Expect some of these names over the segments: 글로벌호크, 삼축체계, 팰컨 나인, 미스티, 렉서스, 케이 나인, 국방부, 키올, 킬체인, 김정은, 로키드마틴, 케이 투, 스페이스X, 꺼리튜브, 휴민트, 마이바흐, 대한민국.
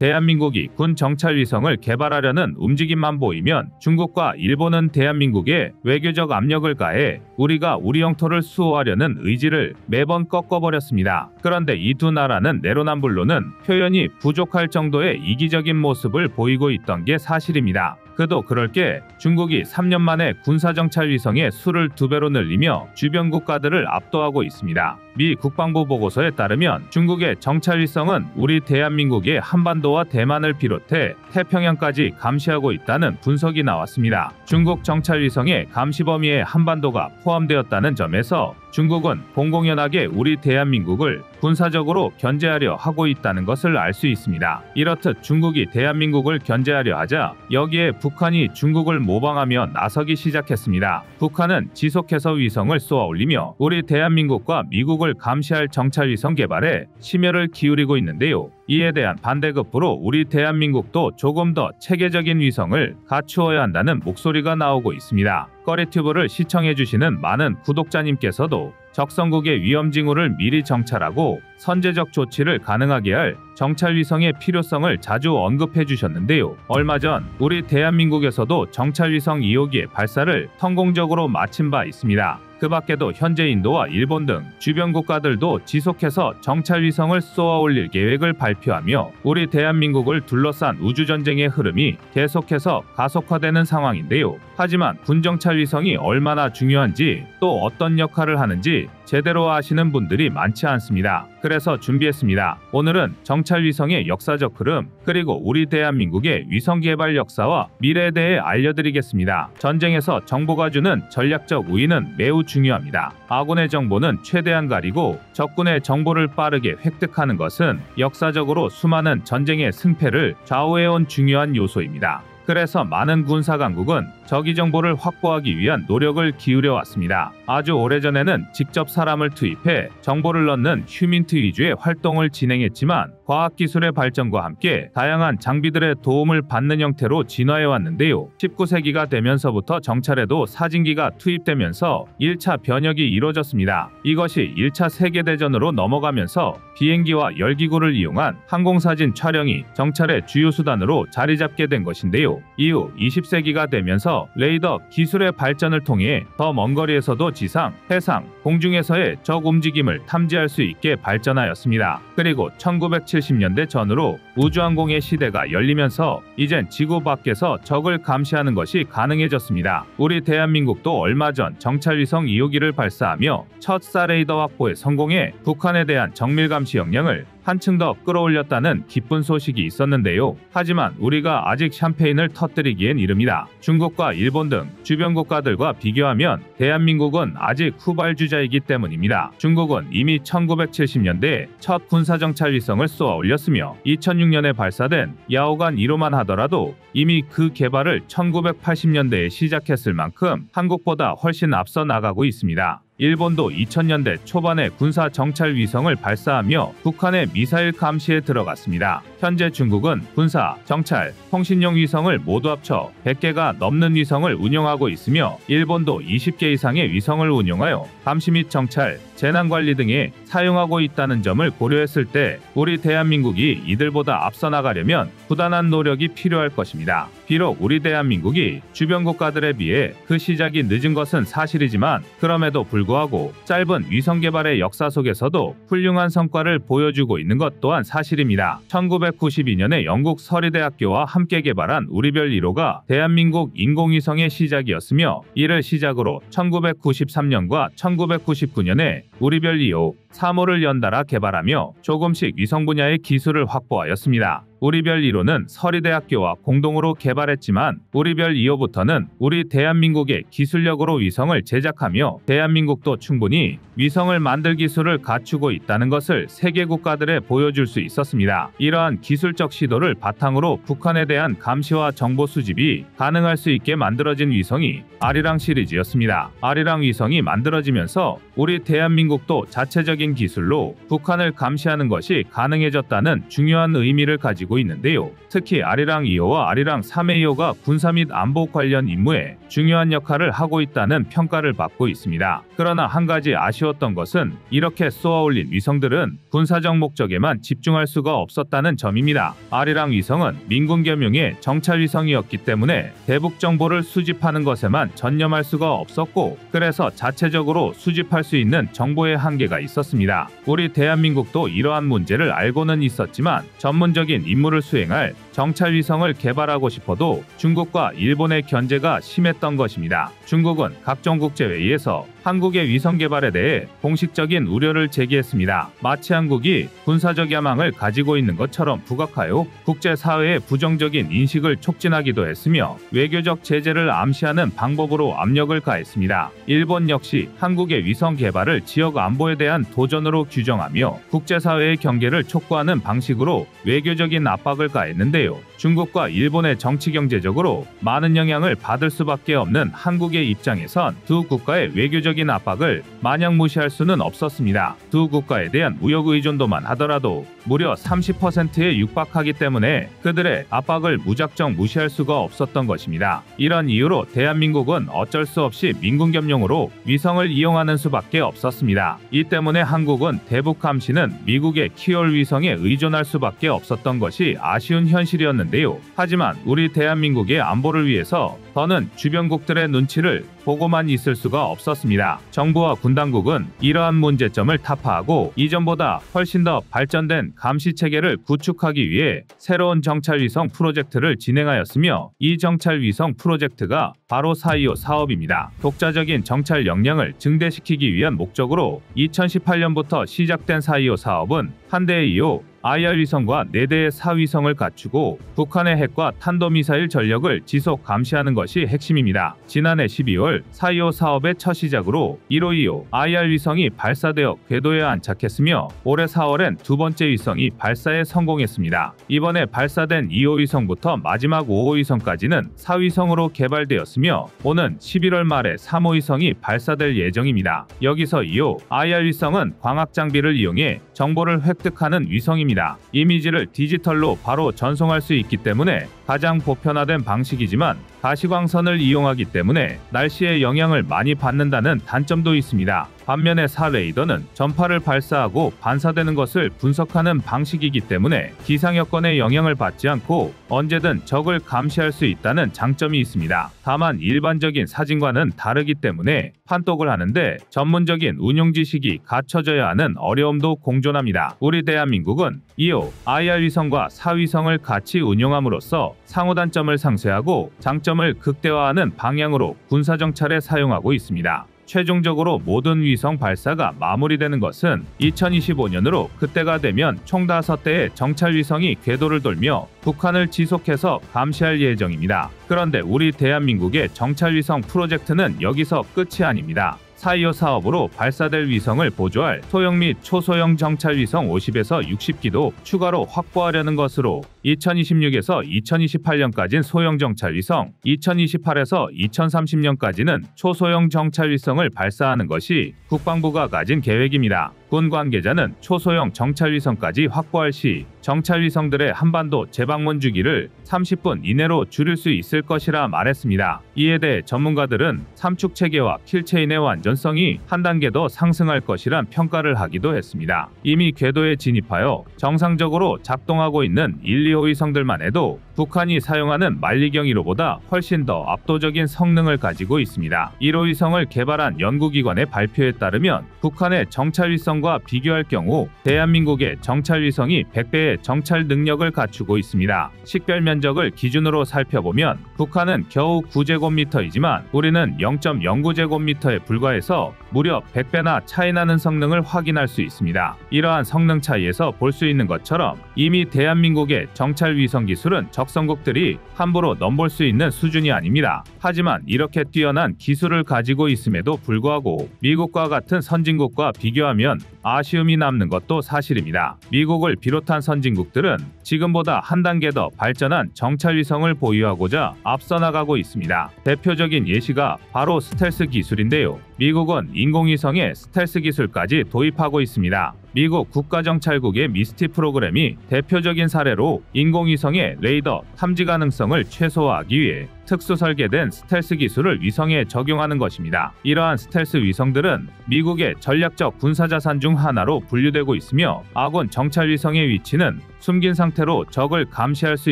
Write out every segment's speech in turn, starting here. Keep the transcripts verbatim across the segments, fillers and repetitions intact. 대한민국이 군 정찰 위성을 개발하려는 움직임만 보이면 중국과 일본은 대한민국에 외교적 압력을 가해 우리가 우리 영토를 수호하려는 의지를 매번 꺾어버렸습니다. 그런데 이 두 나라는 내로남불로는 표현이 부족할 정도의 이기적인 모습을 보이고 있던 게 사실입니다. 그도 그럴 게 중국이 삼 년 만에 군사정찰 위성의 수를 두 배로 늘리며 주변 국가들을 압도하고 있습니다. 미 국방부 보고서에 따르면 중국의 정찰 위성은 우리 대한민국의 한반도와 대만을 비롯해 태평양까지 감시하고 있다는 분석이 나왔습니다. 중국 정찰 위성의 감시 범위에 한반도가 포함되었다는 점에서 중국은 공공연하게 우리 대한민국을 군사적으로 견제하려 하고 있다는 것을 알 수 있습니다. 이렇듯 중국이 대한민국을 견제하려 하자 여기에 북한이 중국을 모방하며 나서기 시작했습니다. 북한은 지속해서 위성을 쏘아 올리며 우리 대한민국과 미국을 감시할 정찰위성 개발에 심혈을 기울이고 있는데요. 이에 대한 반대급부로 우리 대한민국도 조금 더 체계적인 위성을 갖추어야 한다는 목소리가 나오고 있습니다. 꺼리튜브를 시청해주시는 많은 구독자님께서도 적성국의 위험징후를 미리 정찰하고 선제적 조치를 가능하게 할 정찰위성의 필요성을 자주 언급해주셨는데요. 얼마 전 우리 대한민국에서도 정찰위성 이 호기의 발사를 성공적으로 마친 바 있습니다. 그 밖에도 현재 인도와 일본 등 주변 국가들도 지속해서 정찰위성을 쏘아올릴 계획을 발표하며 우리 대한민국을 둘러싼 우주전쟁의 흐름이 계속해서 가속화되는 상황인데요. 하지만 군정찰위성이 얼마나 중요한지 또 어떤 역할을 하는지 제대로 아시는 분들이 많지 않습니다. 그래서 준비했습니다. 오늘은 정찰위성의 역사적 흐름 그리고 우리 대한민국의 위성 개발 역사와 미래에 대해 알려드리겠습니다. 전쟁에서 정보가 주는 전략적 우위는 매우 중요합니다. 아군의 정보는 최대한 가리고 적군의 정보를 빠르게 획득하는 것은 역사적으로 수많은 전쟁의 승패를 좌우해온 중요한 요소입니다. 그래서 많은 군사강국은 적의 정보를 확보하기 위한 노력을 기울여 왔습니다. 아주 오래전에는 직접 사람을 투입해 정보를 얻는 휴민트 위주의 활동을 진행했지만 과학기술의 발전과 함께 다양한 장비들의 도움을 받는 형태로 진화해왔는데요. 십구 세기가 되면서부터 정찰에도 사진기가 투입되면서 일 차 변혁이 이루어졌습니다. 이것이 일 차 세계대전으로 넘어가면서 비행기와 열기구를 이용한 항공사진 촬영이 정찰의 주요 수단으로 자리잡게 된 것인데요. 이후 이십 세기가 되면서 레이더 기술의 발전을 통해 더 먼 거리에서도 지상, 해상, 공중에서의 적 움직임을 탐지할 수 있게 발전하였습니다. 그리고 천구백칠십 년대 전후로 우주항공의 시대가 열리면서 이젠 지구 밖에서 적을 감시하는 것이 가능해졌습니다. 우리 대한민국도 얼마 전 정찰위성 이 호기를 발사하며 첫 사레이더 확보에 성공해 북한에 대한 정밀감시 역량을 한층 더 끌어올렸다는 기쁜 소식이 있었는데요. 하지만 우리가 아직 샴페인을 터뜨리기엔 이릅니다. 중국과 일본 등 주변 국가들과 비교하면 대한민국은 아직 후발주자이기 때문입니다. 중국은 이미 천구백칠십 년대에 첫 군사정찰위성을 쏘아 올렸으며 이천육 년에 발사된 야오간 일 호만 하더라도 이미 그 개발을 천구백팔십 년대에 시작했을 만큼 한국보다 훨씬 앞서 나가고 있습니다. 일본도 이천 년대 초반에 군사 정찰 위성을 발사하며 북한의 미사일 감시에 들어갔습니다. 현재 중국은 군사, 정찰, 통신용 위성을 모두 합쳐 백 개가 넘는 위성을 운영하고 있으며 일본도 이십 개 이상의 위성을 운영하여 감시 및 정찰, 재난관리 등에 사용하고 있다는 점을 고려했을 때 우리 대한민국이 이들보다 앞서 나가려면 부단한 노력이 필요할 것입니다. 비록 우리 대한민국이 주변 국가들에 비해 그 시작이 늦은 것은 사실이지만 그럼에도 불구하고 짧은 위성 개발의 역사 속에서도 훌륭한 성과를 보여주고 있는 것 또한 사실입니다. 천구백구십이 년에 영국 서리대학교와 함께 개발한 우리별 일 호가 대한민국 인공위성의 시작이었으며 이를 시작으로 천구백구십삼 년과 천구백구십구 년에 우리별 이 호, 삼 호를 연달아 개발하며 조금씩 위성 분야의 기술을 확보하였습니다. 우리별 일 호는 서리대학교와 공동으로 개발했지만 우리별 이 호부터는 우리 대한민국의 기술력으로 위성을 제작하며 대한민국도 충분히 위성을 만들 기술을 갖추고 있다는 것을 세계 국가들에 보여줄 수 있었습니다. 이러한 기술적 시도를 바탕으로 북한에 대한 감시와 정보 수집이 가능할 수 있게 만들어진 위성이 아리랑 시리즈였습니다. 아리랑 위성이 만들어지면서 우리 대한민국도 자체적인 기술로 북한을 감시하는 것이 가능해졌다는 중요한 의미를 가지고 되고 있는데요. 특히 아리랑 이 호와 아리랑 삼 에이호가 군사 및 안보 관련 임무에 중요한 역할을 하고 있다는 평가를 받고 있습니다. 그러나 한 가지 아쉬웠던 것은 이렇게 쏘아올린 위성들은 군사적 목적에만 집중할 수가 없었다는 점입니다. 아리랑 위성은 민군 겸용의 정찰 위성이었기 때문에 대북 정보를 수집하는 것에만 전념할 수가 없었고, 그래서 자체적으로 수집할 수 있는 정보의 한계가 있었습니다. 우리 대한민국도 이러한 문제를 알고는 있었지만 전문적인 임무를 수행할 정찰 위성을 개발하고 싶어도 중국과 일본의 견제가 심했던 것입니다. 중국은 각종 국제회의에서 한국의 위성 개발에 대해 공식적인 우려를 제기했습니다. 마치 한국이 군사적 야망을 가지고 있는 것처럼 부각하여 국제사회의 부정적인 인식을 촉진하기도 했으며 외교적 제재를 암시하는 방법으로 압력을 가했습니다. 일본 역시 한국의 위성 개발을 지역 안보에 대한 도전으로 규정하며 국제사회의 경계를 촉구하는 방식으로 외교적인 압박을 가했는데요. 중국과 일본의 정치경제적으로 많은 영향을 받을 수밖에 없는 한국의 입장에선 두 국가의 외교적 압박을 마냥 무시할 수는 없었습니다. 두 국가에 대한 무역 의존도만 하더라도 무려 삼십 퍼센트에 육박하기 때문에 그들의 압박을 무작정 무시할 수가 없었던 것입니다. 이런 이유로 대한민국은 어쩔 수 없이 민군 겸용으로 위성을 이용하는 수밖에 없었습니다. 이 때문에 한국은 대북 감시는 미국의 키올 위성에 의존할 수밖에 없었던 것이 아쉬운 현실이었는데요. 하지만 우리 대한민국의 안보를 위해서 더는 주변국들의 눈치를 보고만 있을 수가 없었습니다. 정부와 군 당국은 이러한 문제점을 타파하고 이전보다 훨씬 더 발전된 감시 체계를 구축하기 위해 새로운 정찰위성 프로젝트를 진행하였으며 이 정찰위성 프로젝트가 바로 사 이오 사업입니다. 독자적인 정찰 역량을 증대시키기 위한 목적으로 이천십팔 년부터 시작된 사 이오 사업은 한 대의 이오 아이아르 위성과 네 대의 사 위성을 갖추고 북한의 핵과 탄도미사일 전력을 지속 감시하는 것이 핵심입니다. 지난해 십이월 사 이오 사업의 첫 시작으로 일 호, 이 호 아이아르 위성이 발사되어 궤도에 안착했으며 올해 사월엔 두 번째 위성이 발사에 성공했습니다. 이번에 발사된 이 호 위성부터 마지막 오 호 위성까지는 사 위성으로 개발되었으며 오는 십일월 말에 삼 호 위성이 발사될 예정입니다. 여기서 이 호 아이아르 위성은 광학 장비를 이용해 정보를 획득하는 위성입니다. 이미지를 디지털로 바로 전송할 수 있기 때문에 가장 보편화된 방식이지만 가시광선을 이용하기 때문에 날씨에 영향을 많이 받는다는 단점도 있습니다. 반면에 사 레이더는 전파를 발사하고 반사되는 것을 분석하는 방식이기 때문에 기상 여건에 영향을 받지 않고 언제든 적을 감시할 수 있다는 장점이 있습니다. 다만 일반적인 사진과는 다르기 때문에 판독을 하는데 전문적인 운용 지식이 갖춰져야 하는 어려움도 공존합니다. 우리 대한민국은 이 호 아이아르 위성과 사 위성을 같이 운용함으로써 상호 단점을 상쇄하고 장점을 극대화하는 방향으로 군사정찰에 사용하고 있습니다. 최종적으로 모든 위성 발사가 마무리되는 것은 이천이십오 년으로 그때가 되면 총 다섯 대의 정찰 위성이 궤도를 돌며 북한을 지속해서 감시할 예정입니다. 그런데 우리 대한민국의 정찰 위성 프로젝트는 여기서 끝이 아닙니다. 사 이오 사업으로 발사될 위성을 보조할 소형 및 초소형 정찰 위성 오십에서 육십 기도 추가로 확보하려는 것으로 이천이십육에서 이천이십팔 년까지는 소형 정찰 위성, 이천이십팔에서 이천삼십 년까지는 초소형 정찰 위성을 발사하는 것이 국방부가 가진 계획입니다. 군 관계자는 초소형 정찰 위성까지 확보할 시 정찰 위성들의 한반도 재방문 주기를 삼십 분 이내로 줄일 수 있을 것이라 말했습니다. 이에 대해 전문가들은 삼축 체계와 킬체인의 완전성이 한 단계 더 상승할 것이란 평가를 하기도 했습니다. 이미 궤도에 진입하여 정상적으로 작동하고 있는 일, 이 호 위성들만 해도 북한이 사용하는 만리경 일 호보다 훨씬 더 압도적인 성능을 가지고 있습니다. 일 호 위성을 개발한 연구기관의 발표에 따르면 북한의 정찰위성과 비교할 경우 대한민국의 정찰위성이 백 배의 정찰 능력을 갖추고 있습니다. 식별 면적을 기준으로 살펴보면 북한은 겨우 구 제곱미터이지만 우리는 영 점 영구 제곱미터에 불과해서 무려 백 배나 차이나는 성능을 확인할 수 있습니다. 이러한 성능 차이에서 볼 수 있는 것처럼 이미 대한민국의 정찰위성 기술은 적성국들이 함부로 넘볼 수 있는 수준이 아닙니다. 하지만 이렇게 뛰어난 기술을 가지고 있음에도 불구하고 미국과 같은 선진국과 비교하면 아쉬움이 남는 것도 사실입니다. 미국을 비롯한 선진국들은 지금보다 한 단계 더 발전한 정찰위성을 보유하고자 앞서 나가고 있습니다. 대표적인 예시가 바로 스텔스 기술인데요. 미국은 인공위성에 스텔스 기술까지 도입하고 있습니다. 미국 국가정찰국의 미스티 프로그램이 대표적인 사례로 인공위성의 레이더 탐지 가능성을 최소화하기 위해 특수 설계된 스텔스 기술을 위성에 적용하는 것입니다. 이러한 스텔스 위성들은 미국의 전략적 군사자산 중 하나로 분류되고 있으며 아군 정찰위성의 위치는 숨긴 상태로 적을 감시할 수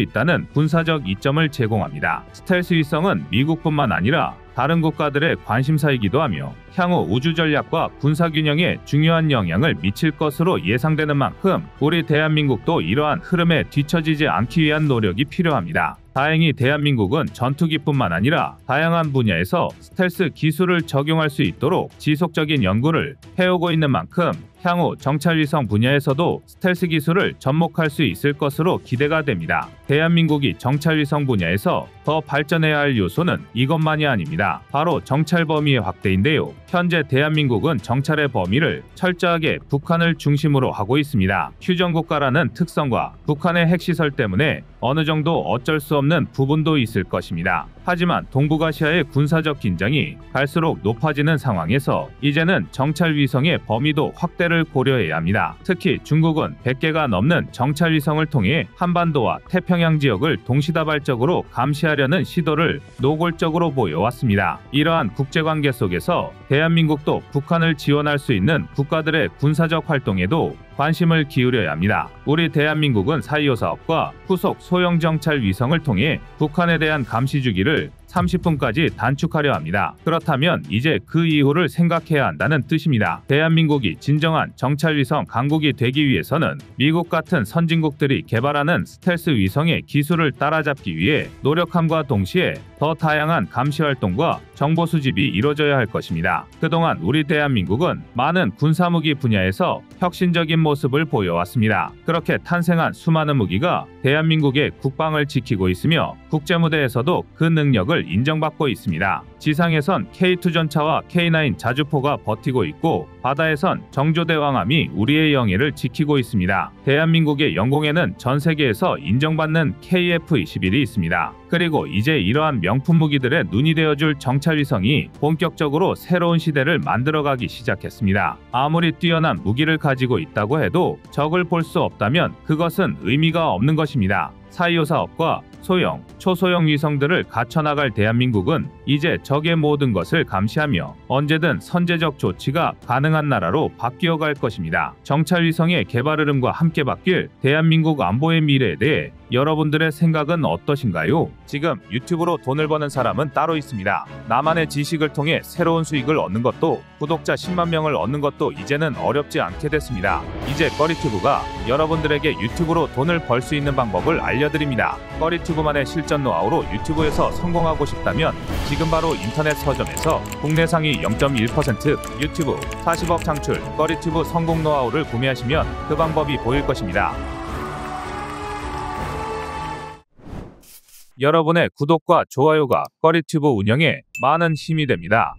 있다는 군사적 이점을 제공합니다. 스텔스 위성은 미국뿐만 아니라 다른 국가들의 관심사이기도 하며 향후 우주 전략과 군사 균형에 중요한 영향을 미칠 것으로 예상되는 만큼 우리 대한민국도 이러한 흐름에 뒤처지지 않기 위한 노력이 필요합니다. 다행히 대한민국은 전투기뿐만 아니라 다양한 분야에서 스텔스 기술을 적용할 수 있도록 지속적인 연구를 해오고 있는 만큼 향후 정찰위성 분야에서도 스텔스 기술을 접목할 수 있을 것으로 기대가 됩니다. 대한민국이 정찰위성 분야에서 더 발전해야 할 요소는 이것만이 아닙니다. 바로 정찰 범위의 확대인데요. 현재 대한민국은 정찰의 범위를 철저하게 북한을 중심으로 하고 있습니다. 휴전국가라는 특성과 북한의 핵시설 때문에 어느 정도 어쩔 수 없는 부분도 있을 것입니다. 하지만 동북아시아의 군사적 긴장이 갈수록 높아지는 상황에서 이제는 정찰위성의 범위도 확대를 고려해야 합니다. 특히 중국은 백 개가 넘는 정찰위성을 통해 한반도와 태평양 지역을 동시다발적으로 감시하려는 시도를 노골적으로 보여왔습니다. 이러한 국제관계 속에서 대한민국도 북한을 지원할 수 있는 국가들의 군사적 활동에도 관심을 기울여야 합니다. 우리 대한민국은 사이오 사업과 후속 소형 정찰 위성을 통해 북한에 대한 감시 주기를 삼십 분까지 단축하려 합니다. 그렇다면 이제 그 이후를 생각해야 한다는 뜻입니다. 대한민국이 진정한 정찰위성 강국이 되기 위해서는 미국 같은 선진국들이 개발하는 스텔스 위성의 기술을 따라잡기 위해 노력함과 동시에 더 다양한 감시활동과 정보 수집이 이루어져야 할 것입니다. 그동안 우리 대한민국은 많은 군사무기 분야에서 혁신적인 모습을 보여왔습니다. 그렇게 탄생한 수많은 무기가 대한민국의 국방을 지키고 있으며 국제무대에서도 그 능력을 인정받고 있습니다. 지상에선 케이 투 전차와 케이 나인 자주포가 버티고 있고 바다에선 정조대왕함이 우리의 영해를 지키고 있습니다. 대한민국의 영공에는 전 세계에서 인정받는 케이 에프 이십일이 있습니다. 그리고 이제 이러한 명품 무기들의 눈이 되어줄 정찰위성이 본격적으로 새로운 시대를 만들어가기 시작했습니다. 아무리 뛰어난 무기를 가지고 있다고 해도 적을 볼 수 없다면 그것은 의미가 없는 것입니다. 사이오 사업과 소형, 초소형 위성들을 갖춰나갈 대한민국은 이제 적의 모든 것을 감시하며 언제든 선제적 조치가 가능한 나라로 바뀌어 갈 것입니다. 정찰위성의 개발 흐름과 함께 바뀔 대한민국 안보의 미래에 대해 여러분들의 생각은 어떠신가요? 지금 유튜브로 돈을 버는 사람은 따로 있습니다. 나만의 지식을 통해 새로운 수익을 얻는 것도 구독자 십만 명을 얻는 것도 이제는 어렵지 않게 됐습니다. 이제 꺼리튜브가 여러분들에게 유튜브로 돈을 벌 수 있는 방법을 알려드립니다. 꺼리튜브만의 실전 노하우로 유튜브에서 성공하고 싶다면 지금 바로 인터넷 서점에서 국내 상위 영 점 일 퍼센트 유튜브 사십억 창출 꺼리튜브 성공 노하우를 구매하시면 그 방법이 보일 것입니다. 여러분의 구독과 좋아요가 꺼리튜브 운영에 많은 힘이 됩니다.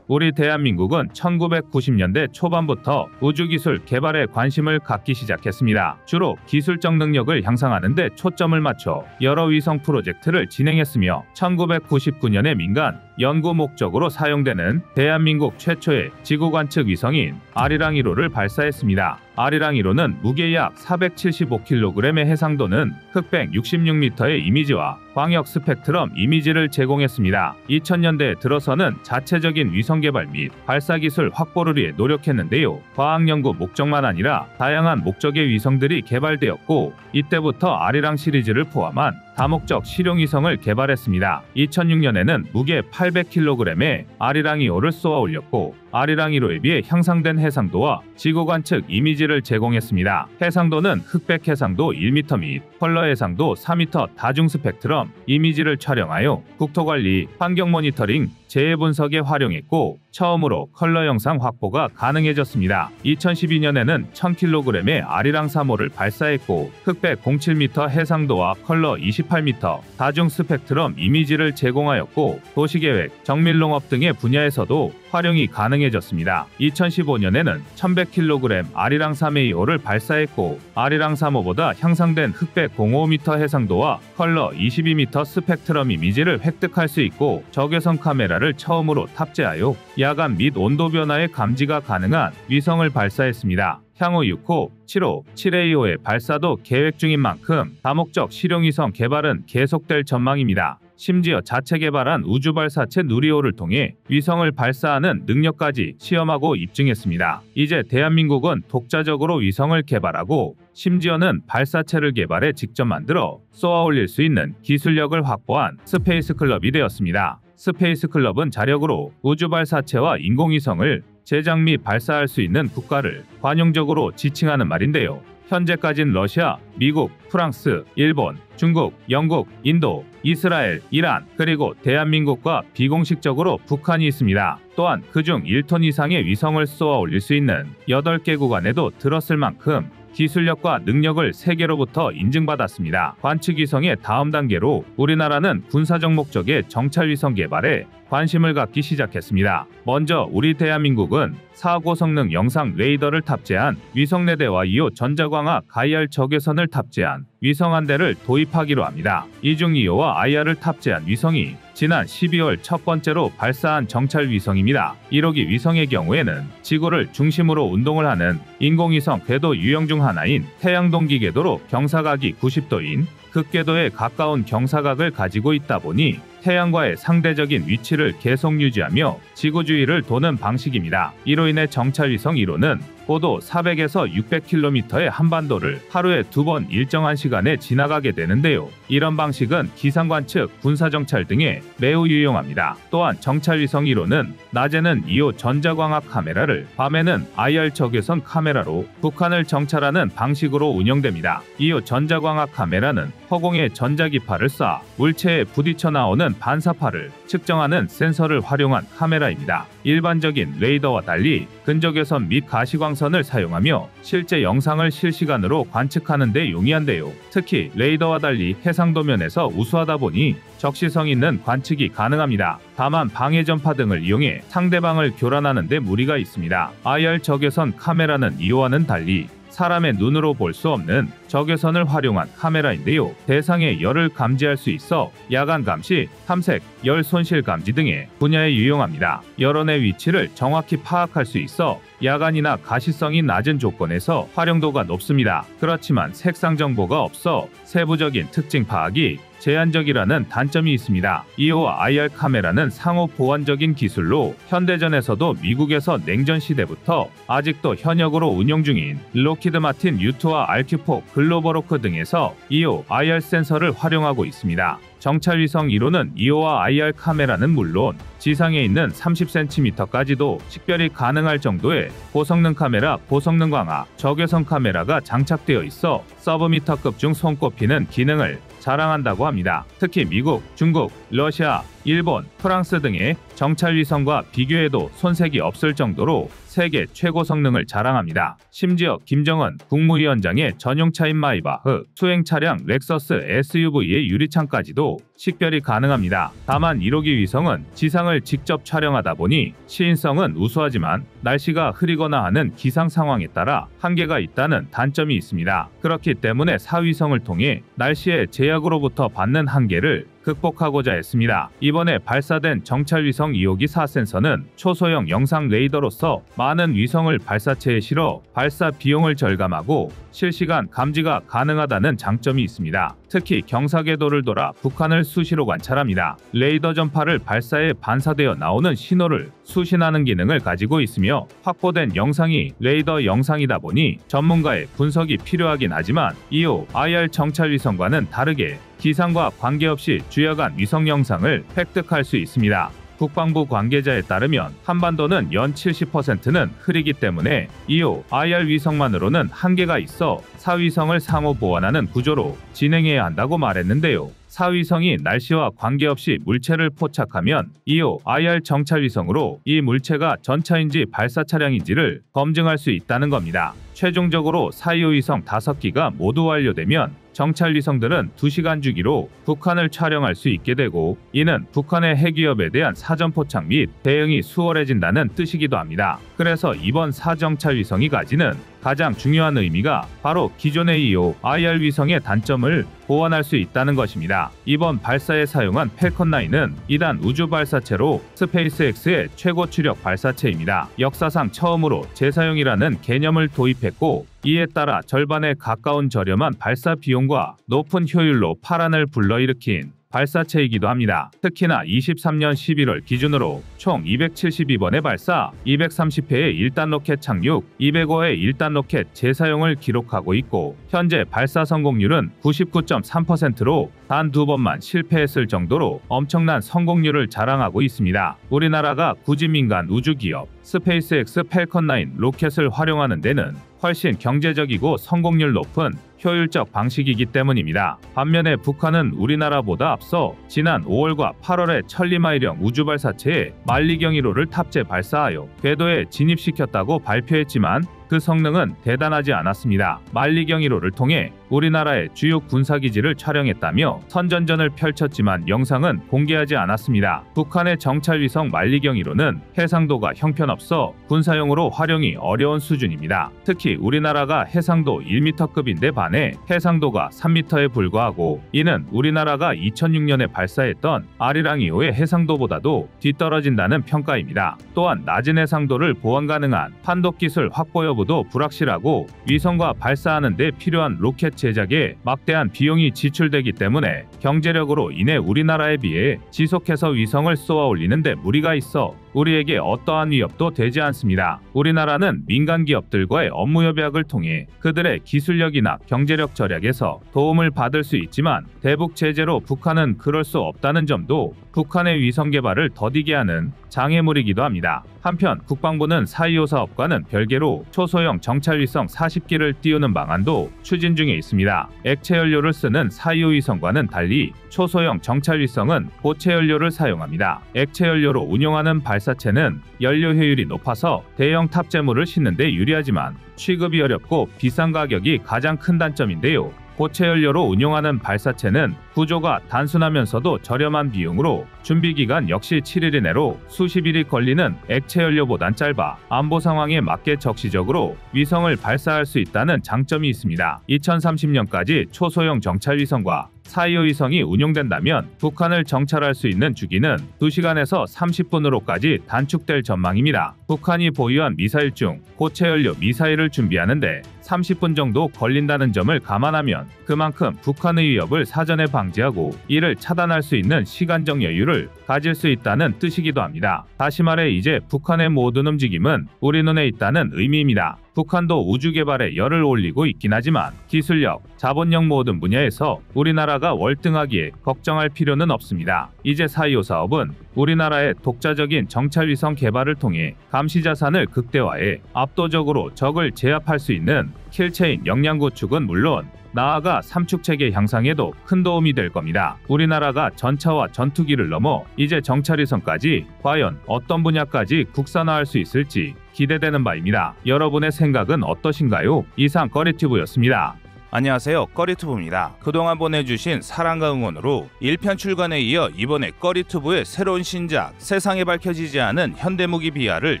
우리 대한민국은 천구백구십 년대 초반부터 우주기술 개발에 관심을 갖기 시작했습니다. 주로 기술적 능력을 향상하는 데 초점을 맞춰 여러 위성 프로젝트를 진행했으며 천구백구십구 년에 민간 연구 목적으로 사용되는 대한민국 최초의 지구관측 위성인 아리랑 일 호를 발사했습니다. 아리랑 일 호는 무게 약 사백칠십오 킬로그램의 해상도는 흑백 육십육 미터의 이미지와 광역 스펙트럼 이미지를 제공했습니다. 이천 년대에 들어서는 자체적인 위성 개발 및 발사 기술 확보를 위해 노력했는데요. 과학 연구 목적만 아니라 다양한 목적의 위성들이 개발되었고 이때부터 아리랑 시리즈를 포함한 다목적 실용위성을 개발했습니다. 이천육 년에는 무게 팔백 킬로그램의 아리랑 이 호를 쏘아 올렸고 아리랑 일 호에 비해 향상된 해상도와 지구관측 이미지를 제공했습니다. 해상도는 흑백 해상도 일 미터 및 컬러 해상도 사 미터 다중 스펙트럼 이미지를 촬영하여 국토관리, 환경 모니터링, 재해 분석에 활용했고 처음으로 컬러 영상 확보가 가능해졌습니다. 이천십이 년에는 천 킬로그램의 아리랑 삼 호를 발사했고 흑백 공칠 미터 해상도와 컬러 이십팔 미터 다중 스펙트럼 이미지를 제공하였고 도시계획, 정밀농업 등의 분야에서도 활용이 가능해졌습니다. 이천십오 년에는 천백 킬로그램 아리랑 삼 에이 호를 발사했고 아리랑 삼 호보다 향상된 흑백 공오 미터 해상도와 컬러 이십이 미터 스펙트럼 이미지를 획득할 수 있고 적외선 카메라를 처음으로 탑재하여 야간 및 온도 변화의 감지가 가능한 위성을 발사했습니다. 향후 육 호, 칠 호, 칠 에이호의 발사도 계획 중인 만큼 다목적 실용위성 개발은 계속될 전망입니다. 심지어 자체 개발한 우주발사체 누리호를 통해 위성을 발사하는 능력까지 시험하고 입증했습니다. 이제 대한민국은 독자적으로 위성을 개발하고 심지어는 발사체를 개발해 직접 만들어 쏘아올릴 수 있는 기술력을 확보한 스페이스 클럽이 되었습니다. 스페이스 클럽은 자력으로 우주발사체와 인공위성을 제작 및 발사할 수 있는 국가를 관용적으로 지칭하는 말인데요. 현재까지는 러시아, 미국, 프랑스, 일본, 중국, 영국, 인도, 이스라엘, 이란, 그리고 대한민국과 비공식적으로 북한이 있습니다. 또한 그중 일 톤 이상의 위성을 쏘아 올릴 수 있는 여덟 개국 안에도 들었을 만큼 기술력과 능력을 세계로부터 인증받았습니다. 관측위성의 다음 단계로 우리나라는 군사적 목적의 정찰위성 개발에 관심을 갖기 시작했습니다. 먼저 우리 대한민국은 사고성능 영상 레이더를 탑재한 위성레대와 이 호 전자광학 가이알 적외선을 탑재한 위성 한 대를 도입하기로 합니다. 이 중 이 호와 아이알을 탑재한 위성이 지난 십이월 첫 번째로 발사한 정찰 위성입니다. 일 호기 위성의 경우에는 지구를 중심으로 운동을 하는 인공위성 궤도 유형 중 하나인 태양동기 궤도로 경사각이 구십 도인 극궤도에 가까운 경사각을 가지고 있다 보니 태양과의 상대적인 위치를 계속 유지하며 지구 주위를 도는 방식입니다. 이로 인해 정찰위성 일 호는 고도 사백에서 육백 킬로미터의 한반도를 하루에 두 번 일정한 시간에 지나가게 되는데요. 이런 방식은 기상관측, 군사정찰 등에 매우 유용합니다. 또한 정찰위성 일 호는 낮에는 이 호 전자광학 카메라를, 밤에는 아이알 적외선 카메라로 북한을 정찰하는 방식으로 운영됩니다. 이 호 전자광학 카메라는 허공에 전자기파를 쏴 물체에 부딪혀 나오는 반사파를 측정하는 센서를 활용한 카메라입니다. 일반적인 레이더와 달리 근적외선 및 가시광선을 사용하며 실제 영상을 실시간으로 관측하는 데 용이한데요. 특히 레이더와 달리 해상도면에서 우수하다 보니 적시성 있는 관측이 가능합니다. 다만 방해전파 등을 이용해 상대방을 교란하는 데 무리가 있습니다. 아이알 적외선 카메라는 이와는 달리 사람의 눈으로 볼 수 없는 적외선을 활용한 카메라인데요. 대상의 열을 감지할 수 있어 야간 감시, 탐색, 열 손실 감지 등의 분야에 유용합니다. 열원의 위치를 정확히 파악할 수 있어 야간이나 가시성이 낮은 조건에서 활용도가 높습니다. 그렇지만 색상 정보가 없어 세부적인 특징 파악이 제한적이라는 단점이 있습니다. 이 호 아이알 카메라는 상호 보완적인 기술로 현대전에서도 미국에서 냉전 시대부터 아직도 현역으로 운영 중인 로키드마틴 유투와 알큐 포 글로벌호크 등에서 이 호 아이알 센서를 활용하고 있습니다. 정찰위성 일 호는 이 호와 아이알 카메라는 물론 지상에 있는 삼십 센티미터까지도 식별이 가능할 정도의 고성능 카메라, 고성능 광학, 적외선 카메라가 장착되어 있어 서브미터급 중 손꼽히는 기능을 자랑한다고 합니다. 특히 미국, 중국, 러시아, 일본, 프랑스 등의 정찰위성과 비교해도 손색이 없을 정도로 세계 최고 성능을 자랑합니다. 심지어 김정은 국무위원장의 전용차인 마이바흐, 수행차량 렉서스 에스유브이의 유리창까지도 식별이 가능합니다. 다만 일 호기 위성은 지상을 직접 촬영하다 보니 시인성은 우수하지만 날씨가 흐리거나 하는 기상 상황에 따라 한계가 있다는 단점이 있습니다. 그렇기 때문에 사위성을 통해 날씨의 제약으로부터 받는 한계를 극복하고자 했습니다. 이번에 발사된 정찰위성 이 호기 사 센서는 초소형 영상 레이더로서 많은 위성을 발사체에 실어 발사 비용을 절감하고 실시간 감지가 가능하다는 장점이 있습니다. 특히 경사궤도를 돌아 북한을 수시로 관찰합니다. 레이더 전파를 발사에 반사되어 나오는 신호를 수신하는 기능을 가지고 있으며 확보된 영상이 레이더 영상이다 보니 전문가의 분석이 필요하긴 하지만 이 호 아이알 정찰위성과는 다르게 기상과 관계없이 주야간 위성 영상을 획득할 수 있습니다. 국방부 관계자에 따르면 한반도는 연 칠십 퍼센트는 흐리기 때문에 이 호 아이알 위성만으로는 한계가 있어 사위성을 상호 보완하는 구조로 진행해야 한다고 말했는데요. 사위성이 날씨와 관계없이 물체를 포착하면 이 호 아이알 정찰위성으로 이 물체가 전차인지 발사 차량인지를 검증할 수 있다는 겁니다. 최종적으로 사, 이 호 위성 다섯 기가 모두 완료되면 정찰위성들은 두 시간 주기로 북한을 촬영할 수 있게 되고 이는 북한의 핵 위협에 대한 사전 포착 및 대응이 수월해진다는 뜻이기도 합니다. 그래서 이번 사정찰위성이 가지는 가장 중요한 의미가 바로 기존의 이오 아이알 위성의 단점을 보완할 수 있다는 것입니다. 이번 발사에 사용한 팰컨 나인은 이 단 우주발사체로 스페이스X의 최고 추력 발사체입니다. 역사상 처음으로 재사용이라는 개념을 도입했고, 이에 따라 절반에 가까운 저렴한 발사 비용과 높은 효율로 파란을 불러일으킨 발사체이기도 합니다. 특히나 이십삼 년 십일 월 기준으로 총 이백칠십이 번의 발사, 이백삼십 회의 일 단 로켓 착륙, 이백 호의 일 단 로켓 재사용을 기록하고 있고, 현재 발사 성공률은 구십구 점 삼 퍼센트로 단 두 번만 실패했을 정도로 엄청난 성공률을 자랑하고 있습니다. 우리나라가 굳이 민간 우주기업 스페이스X 팰컨 나인 로켓을 활용하는 데는 훨씬 경제적이고 성공률 높은 효율적 방식이기 때문입니다. 반면에 북한은 우리나라보다 앞서 지난 오월과 팔월에 천리마 일형 우주발사체에 만리경 일호를 탑재 발사하여 궤도에 진입시켰다고 발표했지만 그 성능은 대단하지 않았습니다. 만리경 일호를 통해 우리나라의 주요 군사기지를 촬영했다며 선전전을 펼쳤지만 영상은 공개하지 않았습니다. 북한의 정찰위성 만리경 일호는 해상도가 형편없어 군사용으로 활용이 어려운 수준입니다. 특히 우리나라가 해상도 일 미터급인데 반해 해상도가 삼 미터에 불과하고, 이는 우리나라가 이천육 년에 발사했던 아리랑 이호의 해상도보다도 뒤떨어진다는 평가입니다. 또한 낮은 해상도를 보완 가능한 판도기술 확보 여부도 불확실하고, 위성과 발사하는 데 필요한 로켓 제작에 막대한 비용이 지출되기 때문에 경제력으로 인해 우리나라에 비해 지속해서 위성을 쏘아 올리는 데 무리가 있어 우리에게 어떠한 위협도 되지 않습니다. 우리나라는 민간 기업들과의 업무 협약을 통해 그들의 기술력이나 경제력 절약에서 도움을 받을 수 있지만, 대북 제재로 북한은 그럴 수 없다는 점도 북한의 위성 개발을 더디게 하는 장애물이기도 합니다. 한편 국방부는 사 이오 사업과는 별개로 초소형 정찰위성 사십 기를 띄우는 방안도 추진 중에 있습니다. 액체 연료를 쓰는 사 이오 위성과는 달리 초소형 정찰위성은 고체 연료를 사용합니다. 액체 연료로 운용하는 발사체는 연료 효율이 높아서 대형 탑재물을 싣는 데 유리하지만 취급이 어렵고 비싼 가격이 가장 큰 단점인데요. 고체 연료로 운용하는 발사체는 구조가 단순하면서도 저렴한 비용으로 준비기간 역시 칠 일 이내로 수십 일이 걸리는 액체 연료보단 짧아 안보 상황에 맞게 적시적으로 위성을 발사할 수 있다는 장점이 있습니다. 이천삼십 년까지 초소형 정찰위성과 사 이오 위성이 운용된다면 북한을 정찰할 수 있는 주기는 두 시간에서 삼십 분으로까지 단축될 전망입니다. 북한이 보유한 미사일 중 고체연료 미사일을 준비하는데 삼십 분 정도 걸린다는 점을 감안하면 그만큼 북한의 위협을 사전에 방지하고 이를 차단할 수 있는 시간적 여유를 가질 수 있다는 뜻이기도 합니다. 다시 말해 이제 북한의 모든 움직임은 우리 눈에 있다는 의미입니다. 북한도 우주 개발에 열을 올리고 있긴 하지만 기술력, 자본력 모든 분야에서 우리나라가 월등하기에 걱정할 필요는 없습니다. 이제 사 이오 사업은 우리나라의 독자적인 정찰위성 개발을 통해 감시 자산을 극대화해 압도적으로 적을 제압할 수 있는 킬체인 역량 구축은 물론 나아가 삼축체계 향상에도 큰 도움이 될 겁니다. 우리나라가 전차와 전투기를 넘어 이제 정찰위성까지 과연 어떤 분야까지 국산화할 수 있을지 기대되는 바입니다. 여러분의 생각은 어떠신가요? 이상 꺼리튜브였습니다. 안녕하세요, 꺼리튜브입니다. 그동안 보내주신 사랑과 응원으로 일 편 출간에 이어 이번에 꺼리튜브의 새로운 신작 세상에 밝혀지지 않은 현대무기 비하를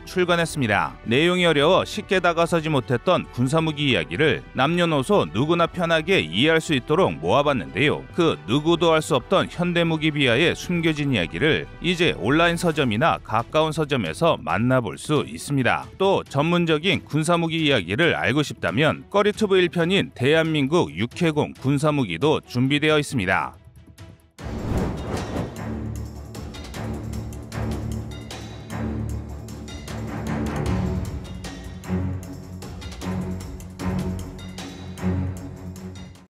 출간했습니다. 내용이 어려워 쉽게 다가서지 못했던 군사무기 이야기를 남녀노소 누구나 편하게 이해할 수 있도록 모아봤는데요. 그 누구도 알 수 없던 현대무기 비하의 숨겨진 이야기를 이제 온라인 서점이나 가까운 서점에서 만나볼 수 있습니다. 또 전문적인 군사무기 이야기를 알고 싶다면 꺼리튜브 일 편인 대한민국 육해공 군사무기도 준비되어 있습니다.